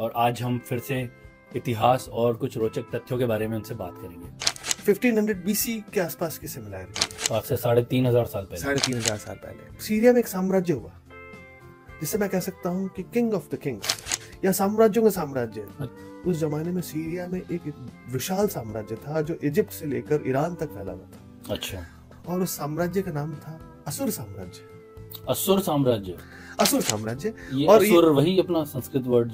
और आज हम फिर से इतिहास और कुछ रोचक तथ्यों के बारे में उनसे बात करेंगे। 1500 BC के आसपास की सिमिलैरिटी, आज से 3500 साल पहले 3500 साल पहले सीरिया में एक साम्राज्य हुआ जिसे मैं कह सकता हूँ कि किंग ऑफ द किंग्स या साम्राज्यों का साम्राज्य। उस जमाने में सीरिया में एक विशाल साम्राज्य था जो इजिप्ट से लेकर ईरान तक फैला हुआ था। अच्छा। और उस साम्राज्य का नाम था असुर साम्राज्य। असुर साम्राज्य, असुर साम्राज्य। और असुर वही अपना संस्कृत वर्ड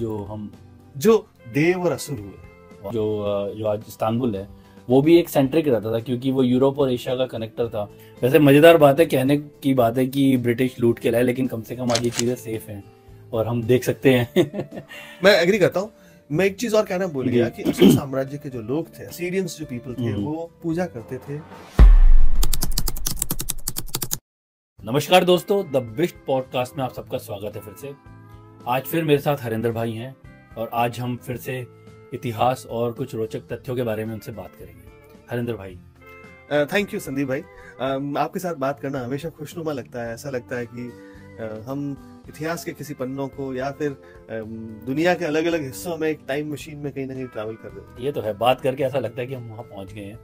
जो देव और असुर हुए। जो आज इस्तांबुल है वो भी एक सेंट्रिक रहता था क्योंकि वो यूरोप और एशिया का कनेक्टर था। वैसे मजेदार बात है, कहने की बात है कि ब्रिटिश लूट के लाए, लेकिन कम से कम आज ये चीजें सेफ हैं और हम देख सकते हैं। मैं एग्री करता हूँ। मैं एक चीज और कहना भूल गया कि असुर साम्राज्य के जो लोग थे, असीरियंस जो पीपल थे, वो पूजा करते थे। नमस्कार दोस्तों, द बिस्ट पॉडकास्ट में आप सबका स्वागत है फिर से। आज फिर मेरे साथ हरेंद्र भाई हैं और आज हम फिर से इतिहास और कुछ रोचक तथ्यों के बारे में उनसे बात करेंगे। हरेंद्र भाई, थैंक यू संदीप भाई। आपके साथ बात करना हमेशा खुशनुमा लगता है। ऐसा लगता है कि हम इतिहास के किसी पन्नों को या फिर दुनिया के अलग अलग हिस्सों में एक टाइम मशीन में कहीं ना कहीं ट्रैवल कर रहे हैं। ये तो है, बात करके ऐसा लगता है कि हम वहाँ पहुँच गए हैं।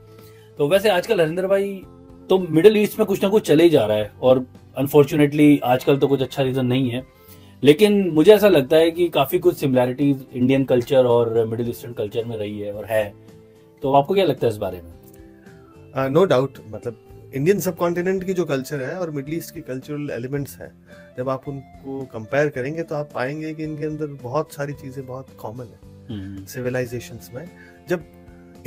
तो वैसे आजकल हरेंद्र भाई तो मिडिल ईस्ट में कुछ ना कुछ चले ही जा रहा है और अनफॉर्चुनेटली आजकल तो कुछ अच्छा रीजन नहीं है, लेकिन मुझे ऐसा लगता है कि काफी कुछ सिमिलैरिटीज इंडियन कल्चर और मिडिल ईस्टर्न कल्चर में रही है और है। तो आपको क्या लगता है इस बारे में? नो डाउट, मतलब इंडियन सब कॉन्टिनेंट की जो कल्चर है और मिडिल ईस्ट की कल्चरल एलिमेंट्स हैं, जब आप उनको कंपेयर करेंगे तो आप पाएंगे कि इनके अंदर बहुत सारी चीजें बहुत कॉमन है सिविलाइजेशंस में। जब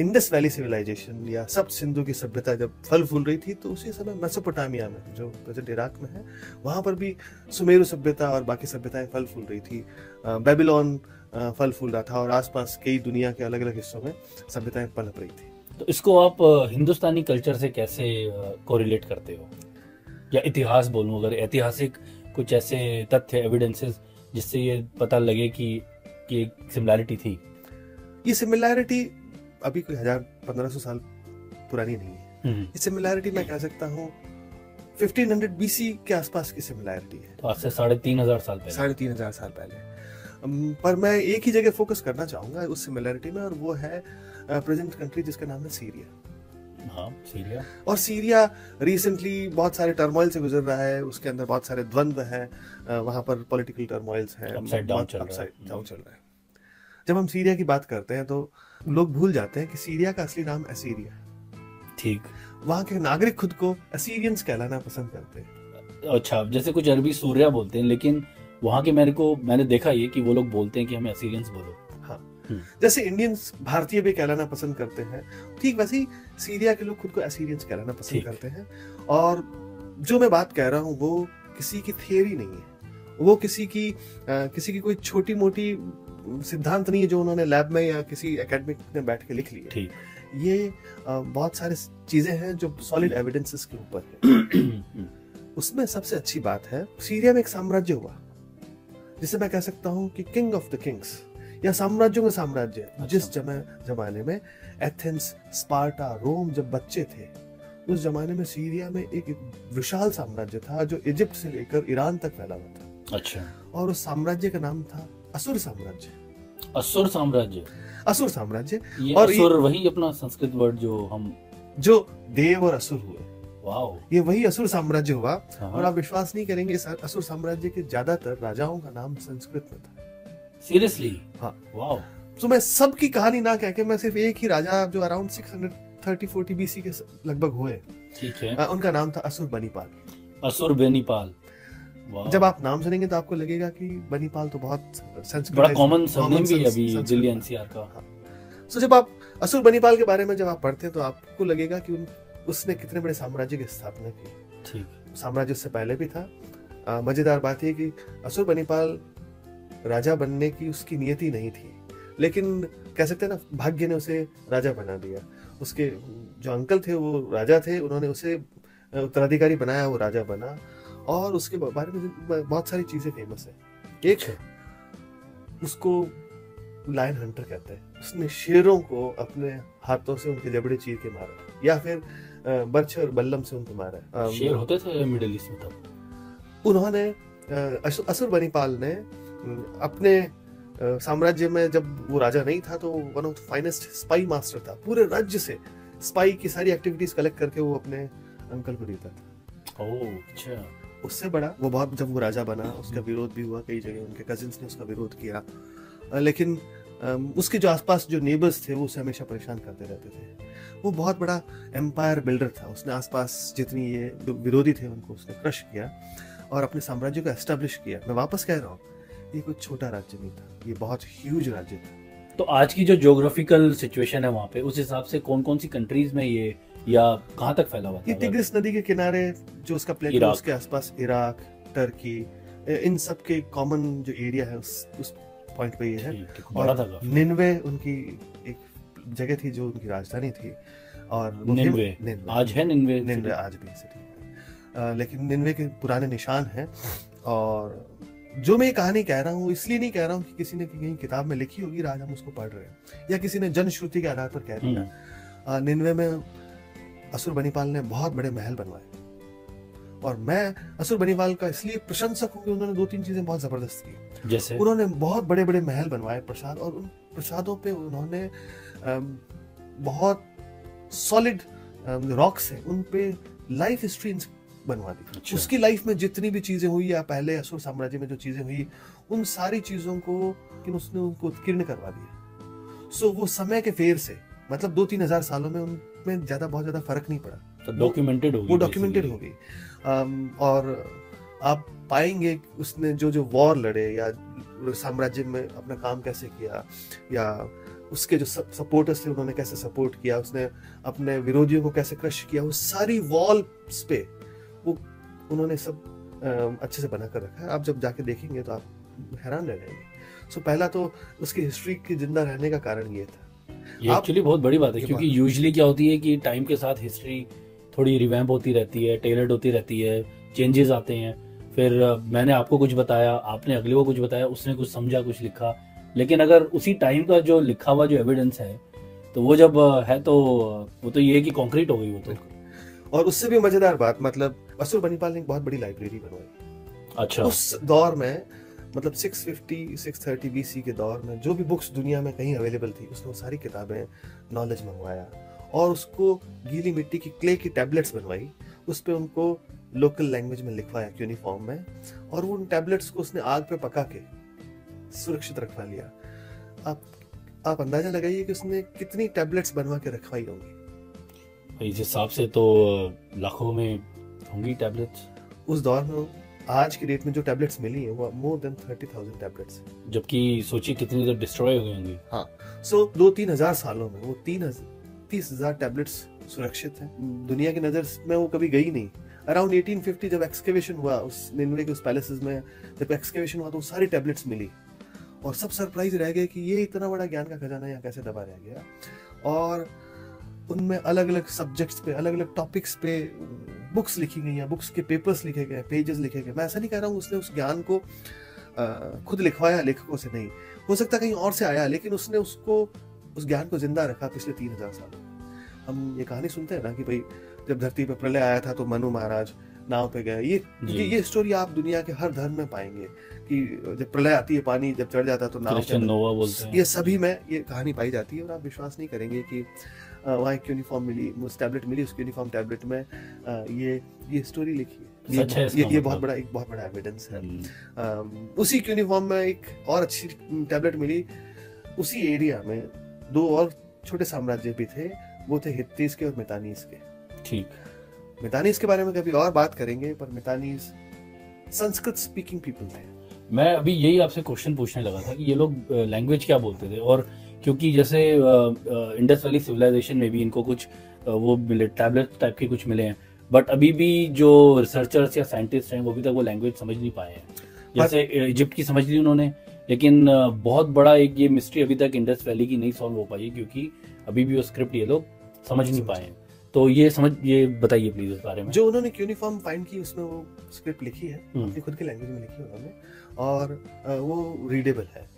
इंडस वैली सिविलाइजेशन या सब सिंधु की सभ्यता जब फल फूल रही थी तो उसी समय मेसोपोटामिया में, जो प्रेजेंट इराक में है, वहाँ पर भी सुमेरु सभ्यता और बाकी सभ्यताएं फल फूल रही थी। बेबीलोन फल फूल रहा था और आसपास कई दुनिया के अलग अलग हिस्सों में सभ्यताएं पनप रही थी। तो इसको आप हिंदुस्तानी कल्चर से कैसे कोरिलेट करते हो, या इतिहास बोलूं अगर, ऐतिहासिक कुछ ऐसे तथ्य एविडेंसेस जिससे ये पता लगे कि सिमिलैरिटी थी? ये सिमिलैरिटी अभी कोई 1500 साल पुरानी नहीं है। ये सिमिलैरिटी मैं कह सकता हूँ 1500 बीसी के आसपास की सिमिलैरिटी है, तो आज से 3500 साल पहले। पर मैं एक ही जगह फोकस करना चाहूंगा उस सिमिलैरिटी में, और वो है प्रेजेंट कंट्री जिसका नाम है सीरिया। हाँ, सीरिया। और सीरिया रिसेंटली बहुत सारे टर्मोइल से गुजर रहा है, उसके अंदर बहुत सारे द्वंद्व हैं, वहाँ पर पॉलिटिकल टर्मोइल्स हैं, अपसाइड डाउन चल रहा है। जब हम सीरिया की बात करते हैं तो लोग भूल जाते हैं कि सीरिया का असली नाम असीरिया है। ठीक। वहाँ के नागरिक खुद को असीरियंस कहलाना पसंद करते हैं। अच्छा, जैसे कुछ अरबी सूर्या बोलते हैं, लेकिन वहाँ के मैंने देखा ये कि वो लोग बोलते हैं कि हमें असीरियंस बोलो। जैसे इंडियंस भारतीय भी कहलाना पसंद करते हैं, ठीक वैसे ही सीरिया के लोग खुद को असीरियंस कहलाना पसंद करते हैं। और जो मैं बात कह रहा हूँ वो किसी की थियरी नहीं है, वो किसी की कोई छोटी मोटी सिद्धांत नहीं है जो उन्होंने लैब में या किसी एकेडमिक में बैठ के लिख लिए। ये बहुत सारे चीजें हैं जो सॉलिड एविडेंसेस के ऊपर है। उसमें सबसे अच्छी बात है, सीरिया में एक साम्राज्य हुआ जिसे मैं कह सकता हूँ कि किंग ऑफ द किंग्स या साम्राज्यों का साम्राज्य। अच्छा। जिस जमाने में एथेंस, स्पार्टा, रोम जब बच्चे थे, उस जमाने में सीरिया में एक विशाल साम्राज्य था जो इजिप्ट से लेकर ईरान तक फैला हुआ था। अच्छा। और उस साम्राज्य का नाम था असुर साम्राज्य। असुर साम्राज्य, असुर साम्राज्य। और असुर वही अपना संस्कृत वर्ड जो देव और असुर हुए। वाओ। ये वही असुर साम्राज्य हुआ। और आप विश्वास नहीं करेंगे, इस असुर साम्राज्य के ज्यादातर राजाओं का नाम संस्कृत में था। Seriously? हाँ। Wow. So, मैं सब की कहानी ना कह के मैं सिर्फ एक ही राजा जो अराउंड 630-40 बीसी के लगभग हुए, ठीक है, उनका नाम था असुरबनीपाल। असुरबनीपाल। Wow. जब आप नाम सुनेंगे तो आपको लगेगा कि बनीपाल तो बहुत संस्कृत बड़ा कॉमन सरनेम भी अभी दिल्ली एनसीआर का। हाँ। So, जब आप असुरबनीपाल के बारे में जब आप पढ़ते हैं तो आपको लगेगा कि उसने कितने बड़े साम्राज्य की स्थापना की। ठीक। साम्राज्य उससे पहले भी था। मजेदार बात यह कि असुरबनीपाल राजा बनने की उसकी नियति नहीं थी, लेकिन कह सकते हैं ना, भाग्य ने उसे राजा बना दिया। उसके जो अंकल थे वो राजा थे, उन्होंने उसे उत्तराधिकारी बनाया, वो राजा बना। और उसके बारे में बहुत सारी चीजें फेमस है। एक है, उसको लायन हंटर कहते हैं। उसने शेरों को अपने हाथों से उनके जबड़े चीर के मारा, या फिर बर्छे और बल्लम से उनको मारा। शेर होते थे मिडिल ईस्ट में तब। उन्होंने असुरबनीपाल ने अपने साम्राज्य में जब वो राजा नहीं था तो one of the finest spy master था, पूरे राज्य से स्पाई की सारी एक्टिविटीज कलेक्ट करके वो अपने अंकल को देता था। ओह अच्छा। उससे बड़ा वो बाप जब वो राजा बना उसका विरोध भी हुआ कई जगह, उनके कजिन्स ने उसका विरोध किया, लेकिन उसके जो आसपास जो नेबर्स थे वो उसे हमेशा परेशान करते रहते थे। वो बहुत बड़ा एम्पायर बिल्डर था, उसने आसपास जितनी ये विरोधी थे उनको उसने क्रश किया और अपने साम्राज्य को एस्टेब्लिश किया। मैं वापस कह रहा हूँ ये कोई छोटा राज्य नहीं था, ये बहुत ह्यूज राज्य था। तो आज की जो ज्योग्राफिकल सिचुएशन है वहाँ पे उस हिसाब से कौन कौन सी कंट्रीज में ये या कहाँ तक फैला हुआ था? ये तिग्रिस नदी के किनारे जो उसका प्लेटू उसके आसपास इराक, टर्की, इन सब के कॉमन जो एरिया है उस पॉइंट पे ये है। और निनवे उनकी एक जगह थी जो उनकी राजधानी थी, और निनवे आज है निनवे आज भी सिटी है, लेकिन निनवे के पुराने निशान हैं। और जो मैं कहानी कह रहा हूँ इसलिए नहीं कह रहा हूँ कि किसी ने कहीं किताब में लिखी होगी आज हम उसको पढ़ रहे हैं या किसी ने जनश्रुति के आधार पर कह दिया। निनवे में असुरबनीपाल ने बहुत बड़े महल बनवाए, और मैं असुरबनीपाल का इसलिए प्रशंसक हूँ कि उन्होंने दो तीन चीजें बहुत जबरदस्त की। जैसे उन्होंने बहुत बड़े बड़े महल बनवाए प्रसाद, और उन प्रसादों पे उन्होंने बहुत सॉलिड रॉक्स है उन पे लाइफ हिस्ट्री बनवा दी। अच्छा। उसकी लाइफ में जितनी भी चीजें हुई या पहले असुर साम्राज्य में जो चीजें हुई उन सारी चीजों को उसने उनको उत्कीर्ण करवा दिया। सो वो समय के फेर से मतलब 2-3 हजार सालों में उनमें ज्यादा बहुत ज्यादा फर्क नहीं पड़ा, तो डॉक्यूमेंटेड हो गई, वो डॉक्यूमेंटेड हो गई। और आप पाएंगे उसने जो जो वॉर लड़े या साम्राज्य में अपना काम कैसे किया या उसके जो सपोर्टर्स थे उन्होंने कैसे सपोर्ट किया, उसने अपने विरोधियों को कैसे क्रश किया, वो सारी वॉल्स पे वो उन्होंने सब अच्छे से बना कर रखा है। आप जब जाके देखेंगे तो आप हैरान रह जाएंगे। सो पहला तो उसकी हिस्ट्री के जिंदा रहने का कारण ये था। ये एक्चुअली बहुत बड़ी बात है क्योंकि यूजुअली क्या होती है कि टाइम के साथ हिस्ट्री थोड़ी रिवैम्प होती रहती है, टेलर्ड होती रहती है, चेंजेस आते हैं। फिर मैंने आपको कुछ बताया, आपने अगले को कुछ बताया, उसने कुछ समझा, कुछ लिखा, लेकिन अगर उसी टाइम का जो लिखा हुआ जो एविडेंस है तो वो जब है तो वो तो ये है कि कॉन्क्रीट हो गई वो तो। और उससे भी मजेदार बात मतलब असुरबनीपाल ने एक बहुत बड़ी लाइब्रेरी बनवाई। अच्छा। उस दौर में मतलब 650-630 बीसी के दौर में जो भी बुक्स दुनिया में कहीं अवेलेबल थी उसने वो सारी किताबें नॉलेज मंगवाया और उसको गीली मिट्टी की क्ले की टैबलेट्स बनवाई, उस पर उनको लोकल लैंग्वेज में लिखवाया यूनिफॉर्म में, और वो उन टैबलेट्स को उसने आग पे पका के सुरक्षित रखवा लिया। आप अंदाजा लगाइए कि उसने कितनी टैबलेट्स बनवा के रखवाई होंगी। इस हिसाब से तो लाखों में होंगी टैबलेट्स उस दौर में। आज की डेट में जो टैबलेट्स मिली हैं वो मोर देन 30,000 टैबलेट्स, जबकि सोचिए कितनी तो डिस्ट्रॉय हो गई होंगी। हाँ। सो 2-3 हजार सालों में वो 30,000 टैबलेट्स सुरक्षित हैं, दुनिया की नजर में वो कभी गई नहीं। अराउंड 1850 जब एक्सकेवेशन हुआ उस निनवे के उस पैलेसेस में, जब एक्सकेवेशन हुआ तो सारी टैबलेट्स मिली और सब सरप्राइज रह गए कि ये इतना बड़ा ज्ञान का खजाना यहाँ कैसे दबा रह गया। और उनमें अलग अलग सब्जेक्ट्स पे, अलग अलग टॉपिक्स पे बुक्स लिखी गई हैं, बुक्स के पेपर्स लिखे गए, पेजेस लिखे गए। मैं ऐसा नहीं कह रहा हूँ उसने उस ज्ञान को खुद लिखवाया लेखकों से, नहीं, हो सकता कहीं और से आया, लेकिन उसने उसको उस ज्ञान को जिंदा रखा पिछले 3,000 सालों। हम ये कहानी सुनते हैं ना कि भाई जब धरती पर प्रलय आया था तो मनु महाराज नाव पे गए, ये स्टोरी आप दुनिया के हर धर्म में पाएंगे कि जब प्रलय आती है, पानी जब चढ़ जाता है तो नाव बोलते हैं। ये सभी में ये कहानी पाई जाती है और आप विश्वास नहीं करेंगे कि वहाँ एक यूनिफॉर्म मिली, उस टैबलेट मिली, उस यूनिफॉर्म टैबलेट में ये स्टोरी लिखी है। ये बहुत बड़ा एविडेंस है। उसी यूनिफॉर्म में एक और अच्छी टैबलेट मिली, उसी एरिया में दो और छोटे साम्राज्य भी थे, वो थे हित्तीस के और मितानीस के। ठीक, मितानीस के बारे में कभी और बात करेंगे, पर मितानीस संस्कृत स्पीकिंग पीपल थे। मैं अभी यही आपसे क्वेश्चन पूछने लगा था कि ये लोग लैंग्वेज क्या बोलते थे, और क्योंकि जैसे इंडस वैली सिविलाइजेशन में भी इनको कुछ वो मिले, टैबलेट टाइप के कुछ मिले हैं, बट अभी भी जो रिसर्चर्स या साइंटिस्ट हैं वो अभी तक वो लैंग्वेज समझ नहीं पाए हैं। जैसे इजिप्ट की समझ ली उन्होंने, लेकिन बहुत बड़ा एक ये मिस्ट्री अभी तक इंडस वैली की नहीं सॉल्व हो पाई है क्योंकि अभी भी वो स्क्रिप्ट ये लोग समझ नहीं पाए हैं। तो ये बताइए प्लीज इस बारे में। जो उन्होंने यूनिफॉर्म फाइंड की उसमें वो स्क्रिप्ट लिखी है अपनी खुद की लैंग्वेज में लिखी उन्होंने, और वो रीडेबल है।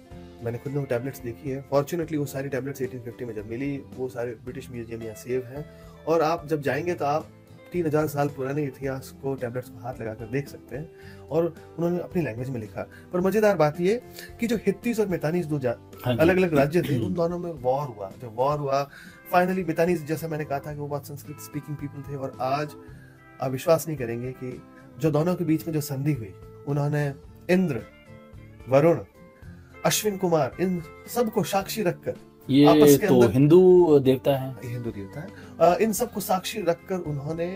मैंने खुद ने वो टैबलेट्स देखी है। फॉर्चुनेटली वो सारी टैबलेट्स 1850 में जब मिली वो सारे ब्रिटिश म्यूजियम यहाँ सेव हैं, और आप जब जाएंगे तो आप 15,000 साल पुराने इतिहास को टैबलेट्स में हाथ लगाकर देख सकते हैं और उन्होंने अपनी लैंग्वेज में लिखा। पर मजेदार बात ये कि जो हित्तीस और मितानीस दो अलग अलग राज्य थे, उन दोनों में वॉर हुआ। जो वॉर हुआ फाइनली मितानीस, जैसा मैंने कहा था कि वो बहुत संस्कृत स्पीकिंग पीपल थे, और आज आप विश्वास नहीं करेंगे कि जो दोनों के बीच में जो संधि हुई, उन्होंने इंद्र, वरुण, अश्विन कुमार, इन सबको साक्षी रखकर, ये तो हिंदू देवता है, हिंदू देवता है, इन सबको साक्षी रखकर उन्होंने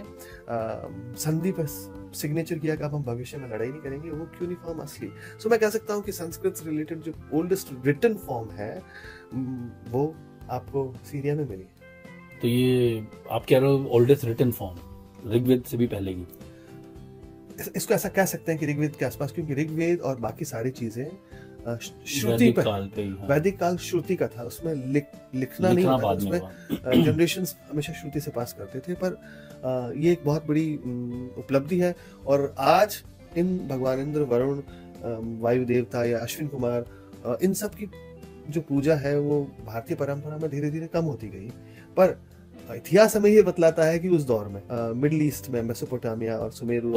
संधि पर सिग्नेचर किया कि अब हम भविष्य में लड़ाई नहीं करेंगे। वो क्यूनिफॉर्म असली। सो मैं कह सकता हूँ कि संस्कृत रिलेटेड जो ओल्डेस्ट रिटन फॉर्म है वो आपको सीरिया में मिली। तो ये आप कह रहे हो ओल्डेस्ट रिटन फॉर्म ऋग्वेद से भी पहले की, इसको ऐसा कह सकते हैं कि ऋग्वेद के आसपास, क्योंकि ऋग्वेद और बाकी सारी चीजें श्रुति पर, वैदिक काल श्रुति का था, उसमें लिखना नहीं था, उसमें जनरेशंस हमेशा श्रुति से पास करते थे। पर ये एक बहुत बड़ी उपलब्धि है। और आज इन भगवान इंद्र, वरुण, वायु देवता या अश्विन कुमार, इन सब की जो पूजा है वो भारतीय परंपरा में धीरे धीरे कम होती गई। पर इतिहास हमें ये बतलाता है कि उस दौर में मिडिल ईस्ट में मेसोपोटामिया और सुमेरू,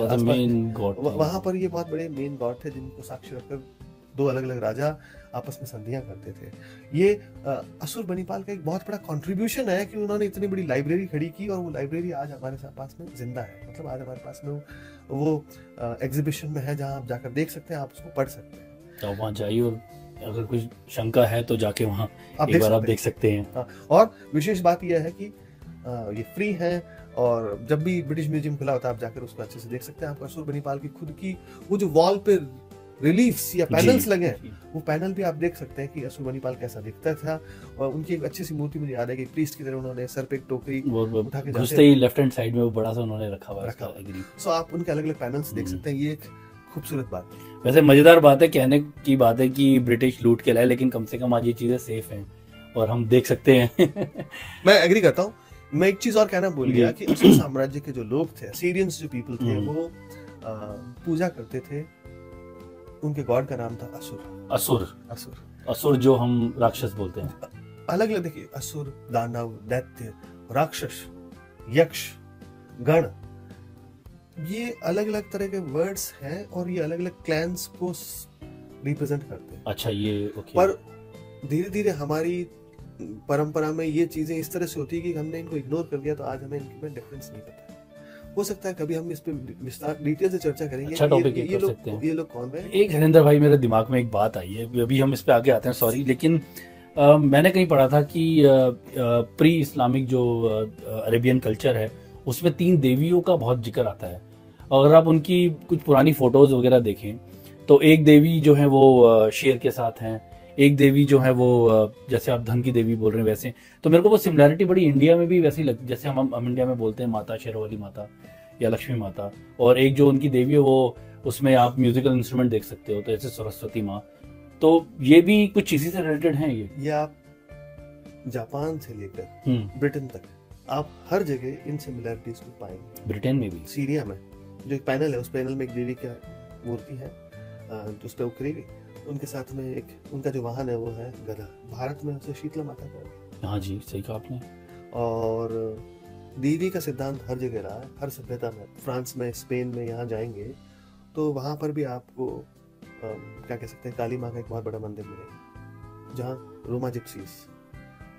वहां पर ये बहुत बड़े मेन गॉड थे जिनको साक्षी रखकर दो अलग अलग राजा आपस में संधियां करते थे। ये असुरबनीपाल का एक बहुत बड़ा कंट्रीब्यूशन है कि उन्होंने इतनी बड़ी लाइब्रेरी खड़ी की, और वो लाइब्रेरी आज हमारे पास में जिंदा है। मतलब आज हमारे पास में वो एग्जीबिशन में है, जहां आप जाकर देख सकते हैं, आप उसको पढ़ सकते हैं। तो वहां जाइए और अगर कुछ शंका है तो जाके वहां एक बार आप देख सकते हैं। और विशेष बात यह है कि ये फ्री है, और जब भी ब्रिटिश म्यूजियम खुला होता है आप जाकर उसको अच्छे से देख सकते हैं। आपको असुरबनीपाल की खुद की वो जो वॉल पे रिलीफ्स या पैनल्स लगे हैं, वो पैनल भी आप देख सकते हैं कि असुरबनीपाल कैसा दिखता था। और उनकी एक अच्छी सी मूर्ति मुझे याद है कि प्रीस्ट की तरह उन्होंने सर पे एक टोकरी उठा के घुसते ही लेफ्ट हैंड साइड में वो बड़ा सा उन्होंने रखा हुआ है। सो आप उनके अलग अलग पैनल्स देख सकते हैं। ये एक खूबसूरत बात है, वैसे मजेदार बात है, कहने की बात है कि ब्रिटिश लूट के लाए, लेकिन कम से कम आज ये चीजें सेफ हैं और हम देख सकते हैं। मैं एग्री करता हूँ। मैं एक चीज और कहना भूल गया कि उस साम्राज्य के जो लोग थे, असीरियंस जो पीपल थे, वो पूजा करते थे, उनके गॉड का नाम था असुर, जो हम राक्षस बोलते हैं। अलग अलग देखिए, असुर, दानव, दैत्य, राक्षस, यक्ष, गण, ये अलग अलग तरह के वर्ड्स हैं और ये अलग अलग क्लैंस को रिप्रेजेंट करते हैं। अच्छा, ये ओके। पर धीरे धीरे हमारी परंपरा में ये चीजें इस तरह से होती है कि हमने इनको इग्नोर कर दिया, तो आज हमें इनमें डिफरेंस नहीं पता। हो सकता है कभी हम इस पे विस्तार डिटेल से चर्चा करेंगे। अच्छा टॉपिक ये कर सकते हैं। ये लोग कौन है? एक हरेंद्र भाई, मेरे दिमाग में एक बात आई है, अभी हम इस पे आगे आते हैं, सॉरी, लेकिन मैंने कहीं पढ़ा था कि प्री इस्लामिक जो अरेबियन कल्चर है उसमें 3 देवियों का बहुत जिक्र आता है। अगर आप उनकी कुछ पुरानी फोटोज वगैरह देखें तो एक देवी जो है वो शेर के साथ हैं, एक देवी जो है वो जैसे आप धन की देवी बोल रहे हैं वैसे। तो मेरे को वो सिमिलैरिटी बड़ी इंडिया में भी वैसी लगती, जैसे हम इंडिया में बोलते हैं माता शेरवाली माता या लक्ष्मी माता, और एक जो उनकी देवी है वो उसमें आप म्यूजिकल इंस्ट्रूमेंट देख सकते हो, तो जैसे सरस्वती माँ। तो ये भी कुछ इसी से रिलेटेड है। ये आप जापान से लेकर ब्रिटेन तक आप हर जगह इन सिमिलैरिटीज को पाएंगे। ब्रिटेन में भी, सीरिया में जो एक पैनल है, उस पैनल में एक देवी की मूर्ति है, उस पर उखरी हुई, उनके साथ में एक उनका जो वाहन है वो है गधा। भारत में उसे शीतला माता कहते हैं। हाँ जी, सही कहा आपने। और देवी का सिद्धांत हर जगह रहा है, हर सभ्यता में। फ्रांस में, स्पेन में, यहाँ जाएंगे तो वहाँ पर भी आपको क्या कह सकते हैं, काली माँ का एक बहुत बड़ा मंदिर मिलेगा, जहाँ रोमा जिप्सीज,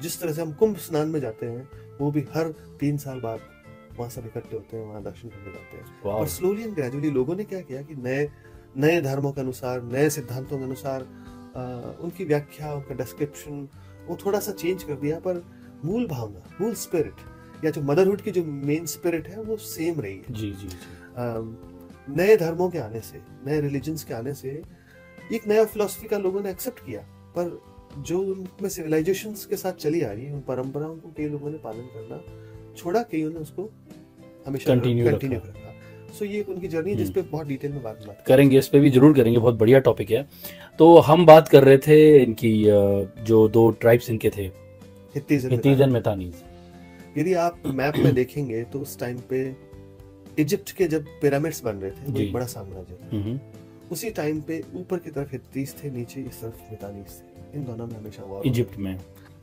जिस तरह से हम कुंभ स्नान में जाते हैं, वो भी हर 3 साल बाद वहाँ सब इकट्ठे होते हैं, वहाँ दर्शन करने जाते हैं। और स्लोली एंड ग्रेजुअली लोगों ने क्या किया कि नए धर्मों के अनुसार, नए सिद्धांतों के अनुसार उनकी व्याख्या, उनका डिस्क्रिप्शन वो थोड़ा सा चेंज कर दिया, पर मूल भावना, मूल स्पिरिट या जो मदरहुड की जो मेन स्पिरिट है वो सेम रही है। जी जी, जी। नए धर्मों के आने से, नए रिलीजन्स के आने से एक नया फिलॉसफी का लोगों ने एक्सेप्ट किया, पर जो उनमें सिविलाइजेशंस के साथ चली आ रही है, उन परंपराओं को कई लोगों ने पालन करना छोड़ा, कई ने उसको हमेशा कंटिन्यू रखा। सो ये उनकी जर्नी है, जिसपे बहुत डिटेल में बात करेंगे, इस पे भी जरूर करेंगे, बहुत बढ़िया टॉपिक है। तो हम बात कर रहे थे इनकी जो 2 ट्राइब्स इनके थे, हित्तीज एंड मेटानीज। यदि आप मैप में देखेंगे तो उस टाइम पे इजिप्ट के जब पिरामिड्स बन रहे थे, वो एक बड़ा साम्राज्य, उसी टाइम पे ऊपर की तरफ हित्तीज थे, नीचे इस तरफ मेटानीज थे। इन दोनों में हमेशा इजिप्ट में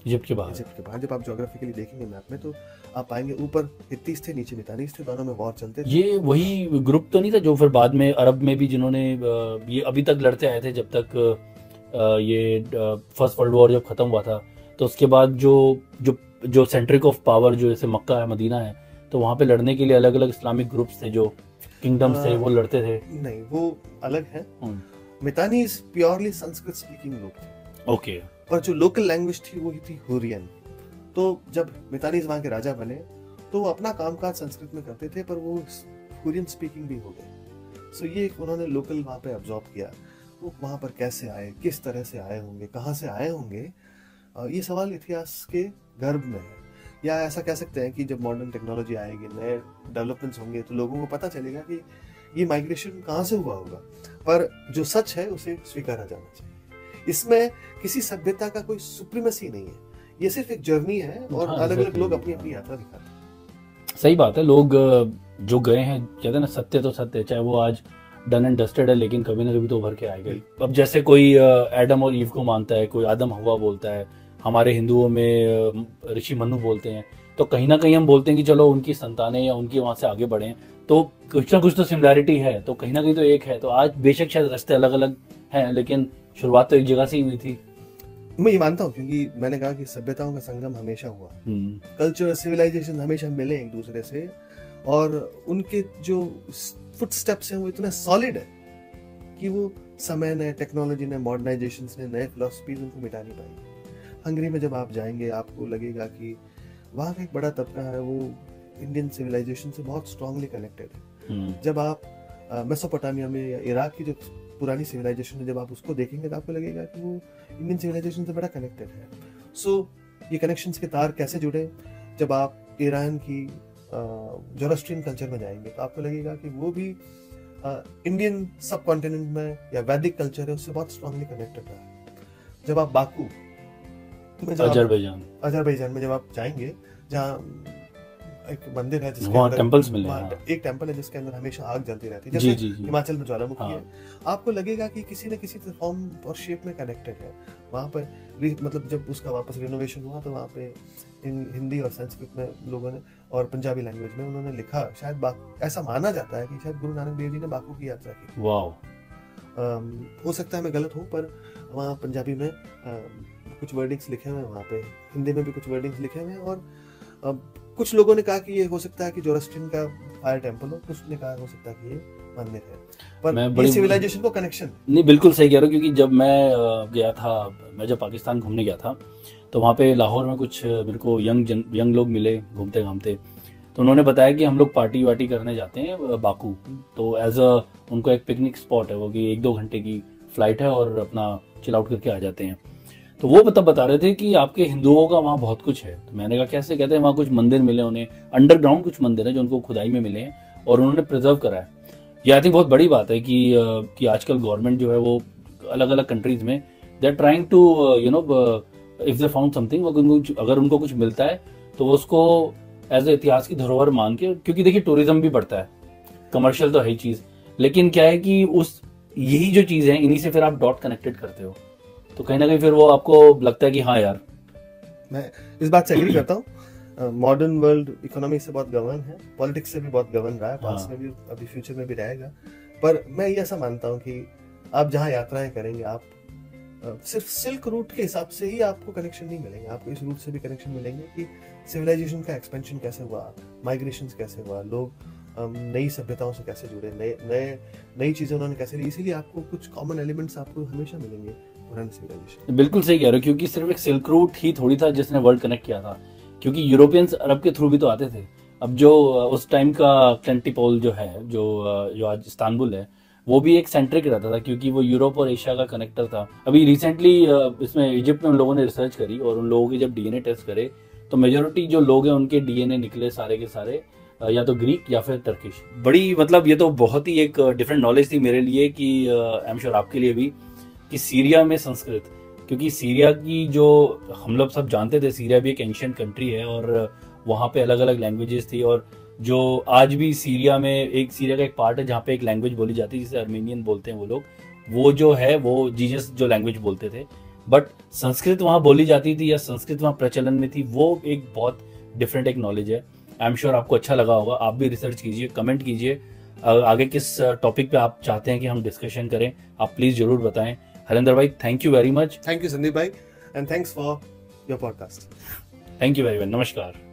इजिप्ट के बाद जब आप ज्योग्राफिकली देखेंगे मैप में तो आप पाएंगे ऊपर हित्तीस थे, नीचे मितानीस थे, दोनों में वॉर चलते थे। ये वही ग्रुप तो नहीं था जो फिर बाद में अरब में भी, जिन्होंने ये अभी तक लड़ते आए थे जब तक ये फर्स्ट वर्ल्ड वॉर जब खत्म हुआ था, तो उसके बाद जो जो जो सेंट्रिक ऑफ पावर जो जैसे मक्का है, मदीना है, तो वहाँ पे लड़ने के लिए अलग अलग इस्लामिक ग्रुप्स थे, जो किंगडम्स थे, वो लड़ते थे। नहीं, वो अलग है। मितानी प्योरली संस्कृत स्पीकिंग लोग थे। ओके। पर जो लोकल लैंग्वेज थी वो ही थी हुरियन। तो जब मितानी वहाँ के राजा बने तो वो अपना कामकाज संस्कृत में करते थे, पर वो हुरियन स्पीकिंग भी हो गए। सो ये उन्होंने लोकल वहाँ पे अब्जॉर्ब किया। वो वहाँ पर कैसे आए, किस तरह से आए होंगे, कहाँ से आए होंगे, ये सवाल इतिहास के गर्भ में है। या ऐसा कह सकते हैं कि जब मॉडर्न टेक्नोलॉजी आएगी, नए डेवलपमेंट्स होंगे, तो लोगों को पता चलेगा कि ये माइग्रेशन कहाँ से हुआ होगा। पर जो सच है उसे स्वीकारा जाना चाहिए। इसमें किसी सभ्यता का कोई सुप्रीमेसी नहीं है, ये सिर्फ एक जर्नी है और अलग अलग लोग अपनी अपनी यात्रा दिखाते हैं। सही बात है, लोग जो गए हैं, कहते हैं ना, सत्य तो सत्य, चाहे वो आज डन एंड डस्टेड है, लेकिन कभी ना कभी तो उभर के आएगा। अब जैसे कोई एडम और ईव को मानता है, कोई आदम हवा बोलता है, हमारे हिंदुओं में ऋषि मनु बोलते हैं, तो कहीं ना कहीं हम बोलते हैं कि चलो उनकी संतानें या उनकी वहाँ से आगे बढ़े, तो कुछ ना कुछ तो सिमिलैरिटी है, तो कहीं ना कहीं तो एक है। तो आज बेशक शायद रास्ते अलग अलग हैं, लेकिन शुरुआत तो एक जगह से ही हुई थी। मैं ये मानता हूँ, क्योंकि मैंने कहा कि सभ्यताओं का संगम हमेशा हुआ, कल्चर सिविलाइजेशन हमेशा मिले एक दूसरे से, और उनके जो फुटस्टेप्स हैं वो इतना सॉलिड है कि वो समय ने, टेक्नोलॉजी ने, मॉडर्नाइजेशन ने, नए फिलॉसफीज उनको मिटा नहीं पाई। हंगरी में जब आप जाएंगे आपको लगेगा कि वहाँ का एक बड़ा तबका है वो इंडियन सिविलाइजेशन से बहुत स्ट्रांगली कनेक्टेड है। जब आप मेसोपोटामिया में या इराक की जो पुरानी सिविलाइजेशन है, जब आप उसको देखेंगे तो आपको लगेगा कि वो इंडियन सिविलाइजेशन से बड़ा कनेक्टेड है। सो ये कनेक्शंस के तार कैसे जुड़े? जब आप ईरान की जोरास्ट्रियन कल्चर में जाएंगे तो आपको लगेगा कि वो भी इंडियन सब कॉन्टिनेंट में या वैदिक कल्चर है उससे बहुत स्ट्रांगली कनेक्टेड है। जब आप बाकू अजरबैजान में जब आप जाएंगे, जहाँ एक मंदिर है जिसके अंदर एक टेम्पल है जिसके अंदर हमेशा आग जलती रहती है, जैसे हिमाचल में ज्वालामुखी है, आपको लगेगा कि किसी न किसी फॉर्म और शेप में कनेक्टेड है। वहाँ पर मतलब जब उसका वापस रिनोवेशन हुआ तो वहाँ पे हिंदी और संस्कृत में लोगों ने और पंजाबी लैंग्वेज में उन्होंने लिखा, शायद ऐसा माना जाता है कि शायद गुरु नानक देव जी ने बाकू की यात्रा की। हो सकता है मैं गलत हूँ, पर वहाँ पंजाबी में कुछ वर्डिंग्स लिखे हुए हैं, वहाँ पे हिंदी में भी कुछ वर्डिंग्स लिखे हुए हैं, और कुछ लोगों ने कहा कि ये हो सकता है कि जोरास्ट्रियन का फायर टेंपल हो, कुछ ने कहा हो सकता है कि ये मंदिर है, पर ये सिविलाइजेशन को कनेक्शन नहीं। बिल्कुल सही कह रहे हो, क्योंकि जब मैं गया था, मैं जब पाकिस्तान घूमने गया था तो वहाँ पे लाहौर में कुछ मेरे को यंग लोग मिले घूमते घामते, तो उन्होंने बताया कि हम लोग पार्टी वार्टी करने जाते हैं बाकू, तो एज अ उनको एक पिकनिक स्पॉट है वो, कि 1-2 घंटे की फ्लाइट है और अपना चिल आउट करके आ जाते हैं। तो वो बता रहे थे कि आपके हिंदुओं का वहाँ बहुत कुछ है। तो मैंने कहा कैसे? कहते हैं वहाँ कुछ मंदिर मिले उन्हें, अंडरग्राउंड कुछ मंदिर है जो उनको खुदाई में मिले हैं और उन्होंने प्रिजर्व करा है। ये आई थिंक बहुत बड़ी बात है कि आजकल गवर्नमेंट जो है वो अलग अलग कंट्रीज में they are trying to you know if they found something, अगर उनको कुछ मिलता है तो उसको एज ए इतिहास की धरोहर मान के, क्योंकि देखिए टूरिज्म भी बढ़ता है, कमर्शियल तो है ही चीज़, लेकिन क्या है कि उस यही जो चीज़ है इन्हीं से फिर आप डॉट कनेक्टेड करते हो, तो कहीं ना कहीं फिर वो आपको लगता है कि हाँ यार। मैं इस बात से एग्री करता हूँ, मॉडर्न वर्ल्ड इकोनॉमी से बहुत गवर्न है, पॉलिटिक्स से भी बहुत गवर्न रहा है, पास्ट में भी अभी फ्यूचर में भी रहेगा। पर मैं ये ऐसा मानता हूँ कि आप जहाँ यात्राएं करेंगे, आप सिर्फ सिल्क रूट के हिसाब से ही आपको कनेक्शन नहीं मिलेंगे, आपको इस रूट से भी कनेक्शन मिलेंगे कि सिविलाइजेशन का एक्सपेंशन कैसे हुआ, माइग्रेशन कैसे हुआ, लोग नई सभ्यताओं से कैसे जुड़े, नई चीज़ें उन्होंने कैसे ली, इसीलिए आपको कुछ कॉमन एलिमेंट्स आपको हमेशा मिलेंगे। बिल्कुल सही कह रहे हो, क्योंकि सिर्फ एक सिल्क रूट ही थोड़ी था जिसने वर्ल्ड कनेक्ट किया था, क्योंकि यूरोपियंस अरब के थ्रू भी तो आते थे। अब जो उस टाइम का कॉन्स्टेंटिनोपल जो है, जो आज इस्तांबुल है, वो भी एक सेंट्रिक रहता था, क्योंकि वो यूरोप और एशिया का कनेक्टर था। अभी रिसेंटली इसमें इजिप्ट में उन लोगों ने रिसर्च करी और उन लोगों के जब डीएनए टेस्ट करे तो मेजोरिटी जो लोग हैं उनके डीएनए निकले सारे के सारे या तो ग्रीक या फिर टर्किश। बड़ी मतलब ये तो बहुत ही एक डिफरेंट नॉलेज थी मेरे लिए, कि आई एम श्योर आपके लिए भी, कि सीरिया में संस्कृत, क्योंकि सीरिया की जो हम लोग सब जानते थे, सीरिया भी एक एंशिएंट कंट्री है और वहाँ पे अलग अलग लैंग्वेजेस थी, और जो आज भी सीरिया में एक सीरिया का एक पार्ट है जहाँ पे एक लैंग्वेज बोली जाती है जिसे अर्मेनियन बोलते हैं वो लोग, वो जो है वो जीजस जो लैंग्वेज बोलते थे बट संस्कृत वहाँ बोली जाती थी या संस्कृत वहाँ प्रचलन में थी, वो एक बहुत डिफरेंट एक नॉलेज है। आई एम श्योर आपको अच्छा लगा होगा। आप भी रिसर्च कीजिए, कमेंट कीजिए, आगे किस टॉपिक पे आप चाहते हैं कि हम डिस्कशन करें, आप प्लीज जरूर बताएं। हरेंद्र भाई, thank you very much. Thank you Sandeep भाई, and thanks for your podcast. Thank you very much. नमस्कार।